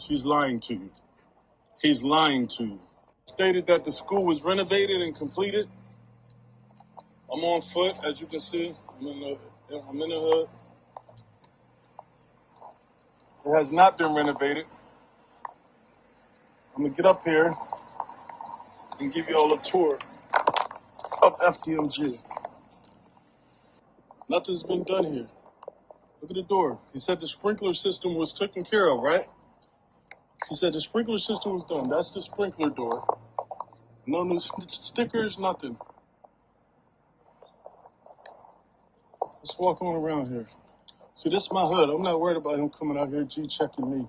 students, he's lying to you. He's lying to you. Stated that the school was renovated and completed. I'm on foot, as you can see. I'm in the hood. It has not been renovated. I'm gonna get up here and give you all a tour of FDMG. Nothing's been done here. Look at the door. He said the sprinkler system was taken care of, right? He said the sprinkler system was done. That's the sprinkler door. No new stickers, nothing. Let's walk on around here. See, this is my hood. I'm not worried about him coming out here G-checking me.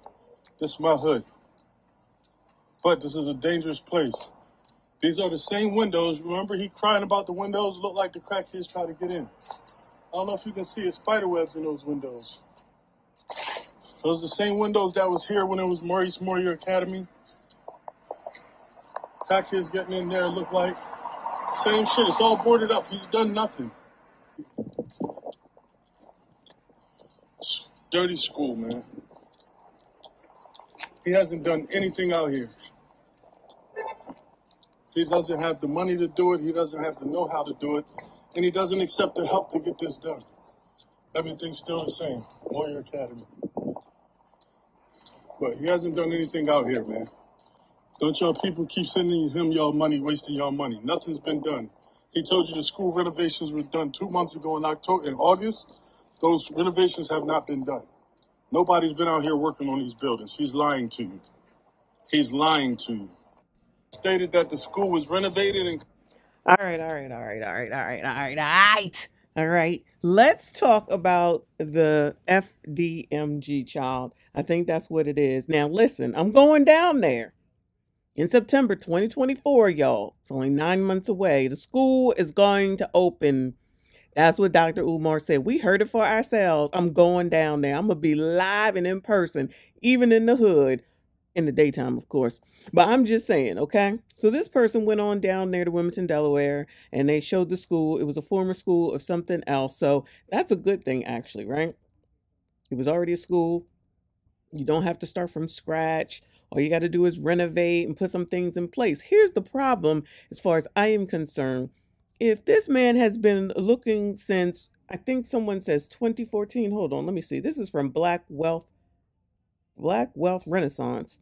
This is my hood. But this is a dangerous place. These are the same windows. Remember he crying about the windows? Look like the crackheads try to get in. I don't know if you can see his spider webs in those windows. Those are the same windows that was here when it was Maurice Moyer Academy. Crackheads getting in there look like. Same shit. It's all boarded up. He's done nothing. Dirty school, man. He hasn't done anything out here. He doesn't have the money to do it. He doesn't have the know-how to do it. And he doesn't accept the help to get this done. Everything's still the same. Moyer Academy. But he hasn't done anything out here, man. Don't y'all people keep sending him y'all money, wasting y'all money. Nothing's been done. He told you the school renovations were done 2 months ago in October, in August. Those renovations have not been done. Nobody's been out here working on these buildings. He's lying to you. He's lying to you. Stated that the school was renovated and... All right. Let's talk about the FDMG, child. I think that's what it is. Now, listen, I'm going down there in September 2024, y'all. It's only 9 months away. The school is going to open. That's what Dr. Umar said. We heard it for ourselves. I'm going down there. I'm going to be live and in person, even in the hood, in the daytime, of course. But I'm just saying, okay? So this person went on down there to Wilmington, Delaware, and they showed the school. It was a former school of something else. So that's a good thing, actually, right? It was already a school. You don't have to start from scratch. All you got to do is renovate and put some things in place. Here's the problem, as far as I am concerned. If this man has been looking since, I think someone says 2014. Hold on, let me see. This is from Black Wealth Renaissance.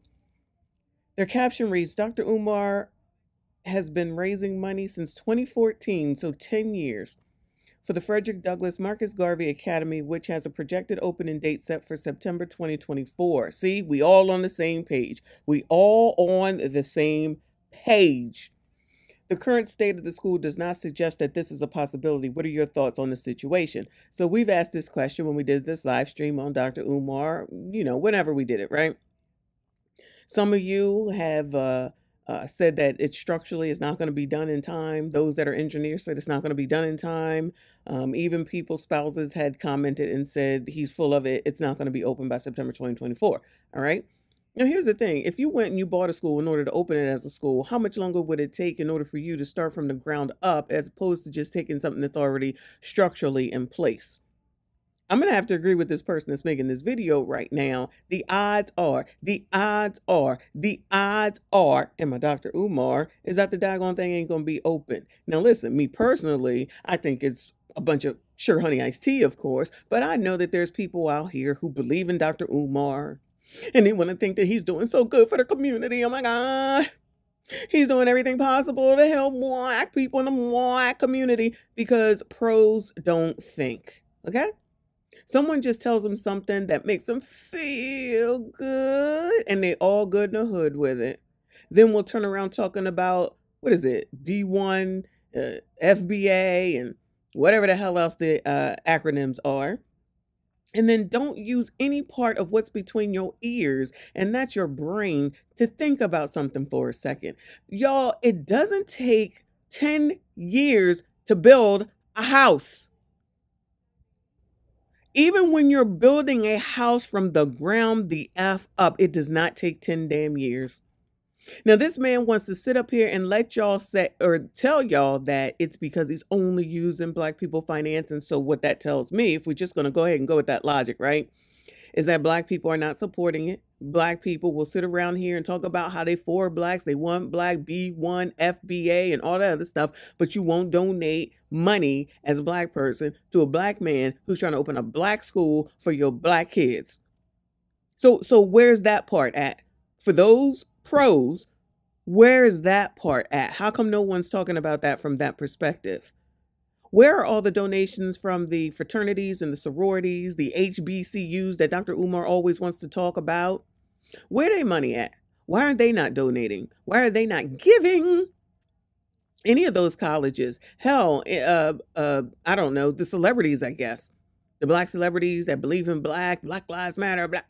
Their caption reads, Dr. Umar has been raising money since 2014, so 10 years, for the Frederick Douglass Marcus Garvey Academy, which has a projected opening date set for September 2024. See, we all on the same page. We all on the same page. The current state of the school does not suggest that this is a possibility. What are your thoughts on the situation? So we've asked this question when we did this live stream on Dr. Umar, you know, whenever we did it, right? Some of you have said that it structurally is not going to be done in time. Those that are engineers said it's not going to be done in time. Even people's spouses had commented and said, he's full of it. It's not going to be open by September 2024. All right. Now, here's the thing. If you went and you bought a school in order to open it as a school, how much longer would it take in order for you to start from the ground up as opposed to just taking something that's already structurally in place? I'm going to have to agree with this person that's making this video right now. The odds are, and my Dr. Umar, is that the doggone thing ain't going to be open. Now, listen, me personally, I think it's a bunch of sure honey iced tea, of course, but I know that there's people out here who believe in Dr. Umar. And they want to think that he's doing so good for the community. Oh, my God. He's doing everything possible to help Black people in the Black community because pros don't think. Okay? Someone just tells them something that makes them feel good and they all good in the hood with it. Then we'll turn around talking about, what is it, B1, FBA, and whatever the hell else the acronyms are. And then don't use any part of what's between your ears, and that's your brain, to think about something for a second. Y'all, it doesn't take 10 years to build a house. Even when you're building a house from the ground the F up, it does not take 10 damn years. Now, this man wants to sit up here and let y'all say or tell y'all that it's because he's only using Black people finance. And so what that tells me, if we're just going to go ahead and go with that logic, right, is that Black people are not supporting it. Black people will sit around here and talk about how they for blacks, they want black, B1, FBA, and all that other stuff, but you won't donate money as a black person to a black man who's trying to open a black school for your black kids. So where's that part at? For those pros, where is that part at? How come no one's talking about that from that perspective? Where are all the donations from the fraternities and the sororities, the HBCUs that Dr. Umar always wants to talk about? Where they money at? Why aren't they not donating? Why are they not giving? Any of those colleges, hell, I don't know, the celebrities, I guess, the black celebrities that believe in black, Black Lives Matter, black.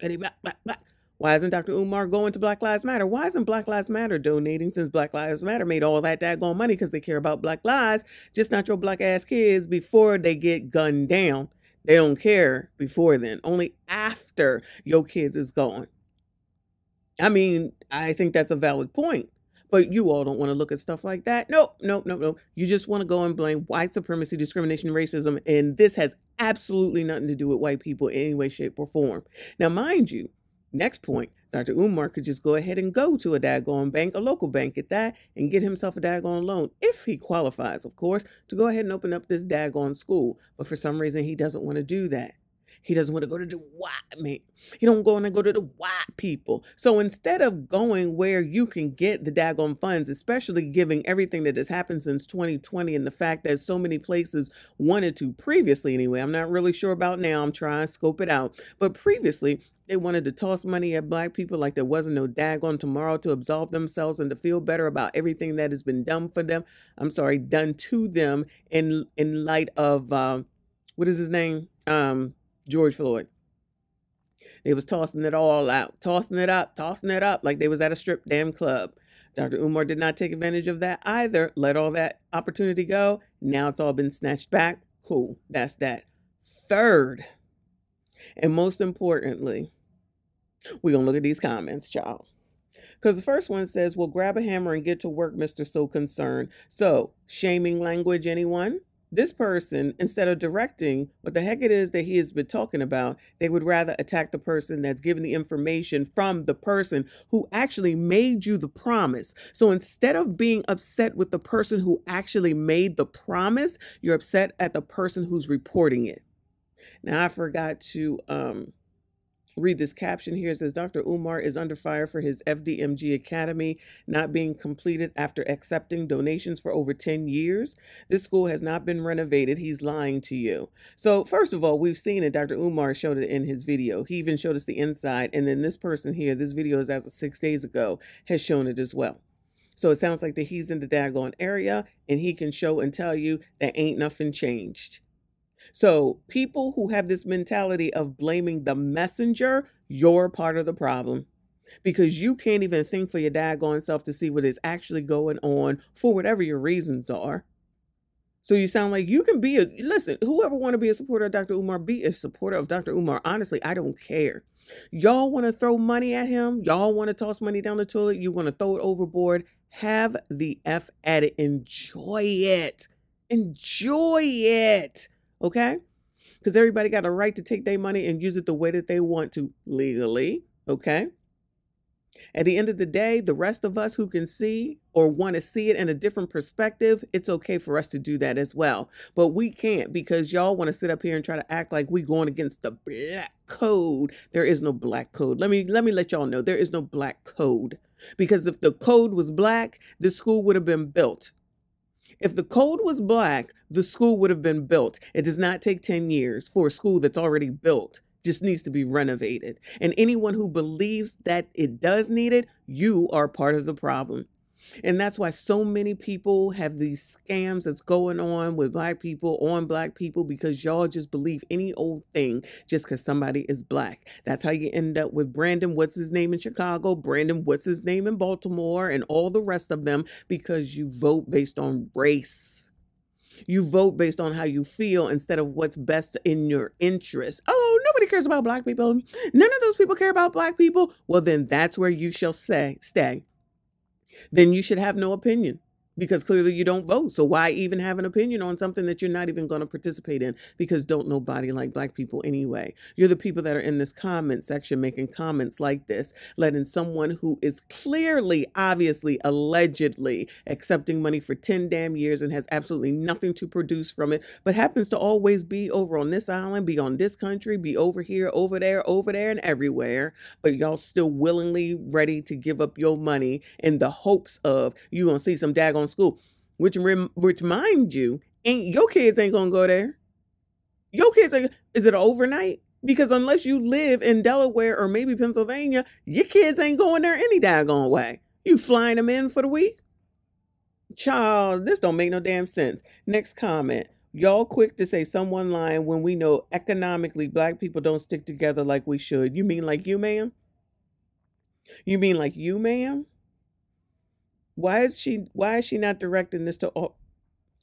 Why isn't Dr. Umar going to Black Lives Matter? Why isn't Black Lives Matter donating, since Black Lives Matter made all that daggone money because they care about black lives, just not your black ass kids before they get gunned down. They don't care before then, only after your kids is gone. I mean, I think that's a valid point, but you all don't want to look at stuff like that. Nope. You just want to go and blame white supremacy, discrimination, racism, and this has absolutely nothing to do with white people in any way, shape, or form. Now, mind you, next point, Dr. Umar could just go ahead and go to a daggone bank, a local bank at that, and get himself a daggone loan, if he qualifies, of course, to go ahead and open up this daggone school. But for some reason, he doesn't want to do that. He doesn't want to go to the white man. He don't want to go to the white people. So instead of going where you can get the daggone funds, especially giving everything that has happened since 2020 and the fact that so many places wanted to previously anyway, I'm not really sure about now, I'm trying to scope it out, but previously, they wanted to toss money at black people like there wasn't no daggone tomorrow, to absolve themselves and to feel better about everything that has been done for them. I'm sorry, done to them in light of, what is his name? George Floyd. They was tossing it all out, tossing it up like they was at a strip damn club. Dr. Umar did not take advantage of that either. Let all that opportunity go. Now it's all been snatched back. Cool. That's that. Third, and most importantly, we're going to look at these comments, y'all. Because the first one says, well, grab a hammer and get to work, Mr. So Concerned. So, shaming language, anyone? This person, instead of directing what the heck it is that he has been talking about, they would rather attack the person that's giving the information from the person who actually made you the promise. So instead of being upset with the person who actually made the promise, you're upset at the person who's reporting it. Now, I forgot to read this caption here. It says, Dr. Umar is under fire for his FDMG Academy not being completed after accepting donations for over 10 years. This school has not been renovated. He's lying to you. So first of all, we've seen it. Dr. Umar showed it in his video. He even showed us the inside. And then this person here, this video is as of 6 days ago, has shown it as well. So it sounds like that he's in the daggone area and he can show and tell you that ain't nothing changed. So people who have this mentality of blaming the messenger, you're part of the problem, because you can't even think for your daggone self to see what is actually going on for whatever your reasons are. So you sound like you can be a, listen, whoever want to be a supporter of Dr. Umar, be a supporter of Dr. Umar. Honestly, I don't care. Y'all want to throw money at him. Y'all want to toss money down the toilet. You want to throw it overboard. Have the F at it. Enjoy it. Enjoy it. Okay, because everybody got a right to take their money and use it the way that they want to legally. Okay. At the end of the day, the rest of us who can see or want to see it in a different perspective, it's okay for us to do that as well. But we can't, because y'all want to sit up here and try to act like we going against the black code. There is no black code. Let me let y'all know there is no black code, because if the code was black, the school would have been built. If the code was black, the school would have been built. It does not take 10 years for a school that's already built, just needs to be renovated. And anyone who believes that it does need it, you are part of the problem. And that's why so many people have these scams that's going on with black people on black people, because y'all just believe any old thing just because somebody is black. That's how you end up with Brandon, what's his name, in Chicago, Brandon, what's his name, in Baltimore, and all the rest of them, because you vote based on race. You vote based on how you feel instead of what's best in your interest. Oh, nobody cares about black people. None of those people care about black people. Well, then that's where you shall stay. Then you should have no opinion, because clearly you don't vote. So why even have an opinion on something that you're not even going to participate in, because don't nobody like Black people anyway. You're the people that are in this comment section making comments like this, letting someone who is clearly, obviously, allegedly accepting money for 10 damn years and has absolutely nothing to produce from it, but happens to always be over on this island, be on this country, be over here, over there, and everywhere. But y'all still willingly ready to give up your money in the hopes of you're going to see some daggone school, which mind you, ain't your kids ain't going to go there. Your kids, is it overnight? Because unless you live in Delaware or maybe Pennsylvania, your kids ain't going there any daggone way. You flying them in for the week? Child, this don't make no damn sense. Next comment. Y'all quick to say someone lying when we know economically Black people don't stick together like we should. You mean like you, ma'am? You mean like you, ma'am? Why is she not directing this to all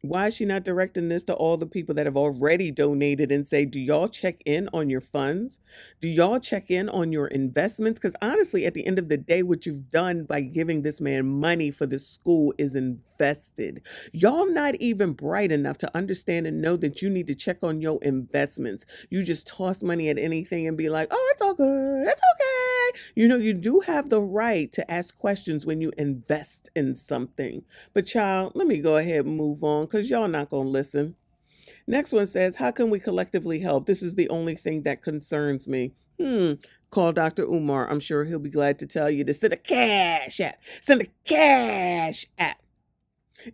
the people that have already donated and say, do y'all check in on your funds? Do y'all check in on your investments? Because honestly, at the end of the day, what you've done by giving this man money for this school is invested. Y'all not even bright enough to understand and know that you need to check on your investments. You just toss money at anything and be like, oh, it's all good. It's okay. You know, you do have the right to ask questions when you invest in something. But child, let me go ahead and move on because y'all not going to listen. Next one says, how can we collectively help? This is the only thing that concerns me. Call Dr. Umar. I'm sure he'll be glad to tell you to send a cash app. Send a cash app.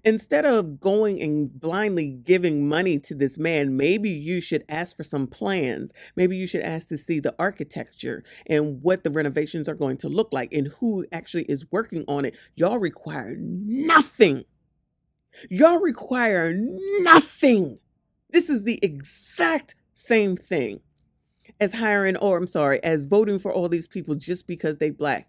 Instead of going and blindly giving money to this man, maybe you should ask for some plans. Maybe you should ask to see the architecture and what the renovations are going to look like and who actually is working on it. Y'all require nothing. Y'all require nothing. This is the exact same thing as as voting for all these people just because they Black.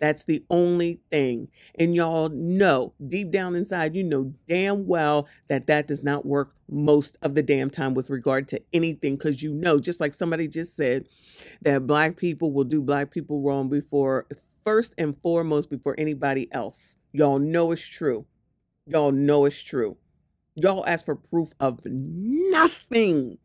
That's the only thing. And y'all know, deep down inside, you know damn well that that does not work most of the damn time with regard to anything. Because you know, just like somebody just said, that Black people will do Black people wrong first and foremost, before anybody else. Y'all know it's true. Y'all know it's true. Y'all ask for proof of nothing.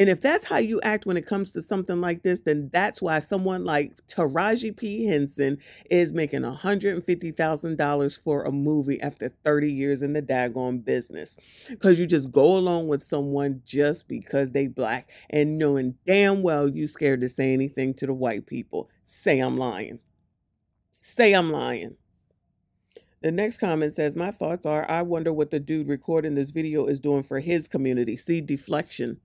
And if that's how you act when it comes to something like this, then that's why someone like Taraji P. Henson is making $150,000 for a movie after 30 years in the daggone business. Because you just go along with someone just because they Black and knowing damn well you scared to say anything to the white people. Say I'm lying. Say I'm lying. The next comment says, my thoughts are, I wonder what the dude recording this video is doing for his community. See, deflection.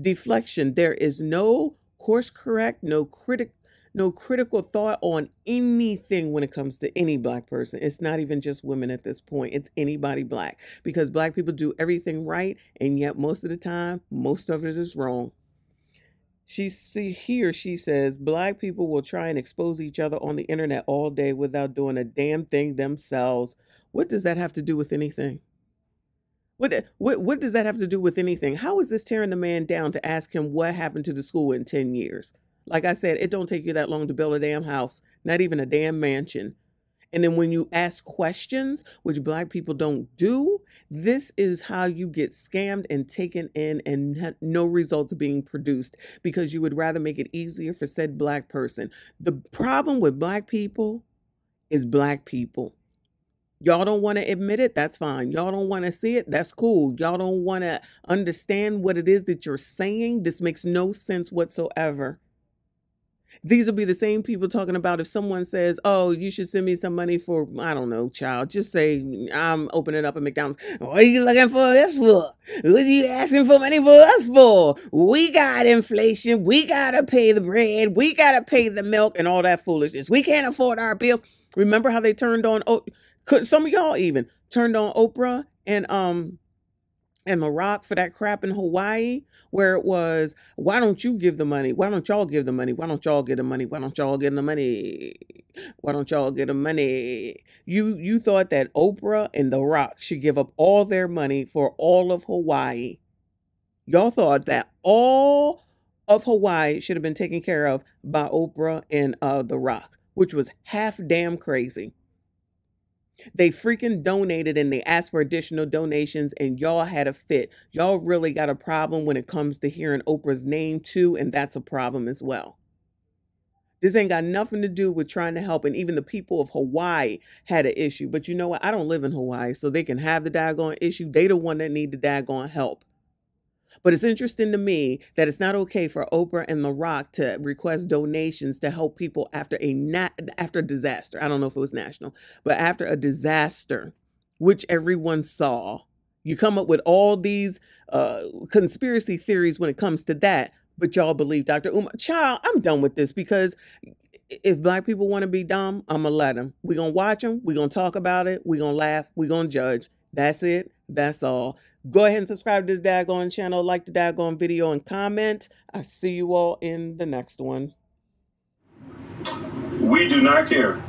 Deflection. There is no course correct, no critical thought on anything when it comes to any Black person. It's not even just women at this point. It's anybody Black, because Black people do everything right. And yet most of the time, most of it is wrong. He or she says, Black people will try and expose each other on the internet all day without doing a damn thing themselves. What does that have to do with anything? What does that have to do with anything? How is this tearing the man down to ask him what happened to the school in 10 years? Like I said, it don't take you that long to build a damn house, not even a damn mansion. And then when you ask questions, which Black people don't do, this is how you get scammed and taken in and no results being produced, because you would rather make it easier for said Black person. The problem with Black people is Black people. Y'all don't want to admit it. That's fine. Y'all don't want to see it. That's cool. Y'all don't want to understand what it is that you're saying. This makes no sense whatsoever. These will be the same people talking about if someone says, oh, you should send me some money for, I don't know, child. Just say, I'm opening up at McDonald's. What are you looking for this for? What are you asking for money for us for? We got inflation. We got to pay the bread. We got to pay the milk and all that foolishness. We can't afford our bills. Remember how they turned on... some of y'all even turned on Oprah and Barack for that crap in Hawaii, where it was, why don't you give the money? Why don't y'all give the money? Why don't y'all get the money? Why don't y'all get the money? Why don't y'all get the money? You thought that Oprah and Barack should give up all their money for all of Hawaii. Y'all thought that all of Hawaii should have been taken care of by Oprah and Barack, which was half damn crazy. They freaking donated and they asked for additional donations, and y'all had a fit. Y'all really got a problem when it comes to hearing Oprah's name too, and that's a problem as well. This ain't got nothing to do with trying to help, and even the people of Hawaii had an issue. But you know what? I don't live in Hawaii, so they can have the daggone issue. They the one that need the daggone help. But it's interesting to me that it's not okay for Oprah and The Rock to request donations to help people after a disaster. I don't know if it was national, but after a disaster, which everyone saw. You come up with all these conspiracy theories when it comes to that. But y'all believe Dr. Uma. Child, I'm done with this, because if black people want to be dumb, I'm going to let them. We're going to watch them. We're going to talk about it. We're going to laugh. We're going to judge. That's it. That's all. Go ahead and subscribe to this daggone channel, like the daggone video, and comment. I see you all in the next one. We do not care.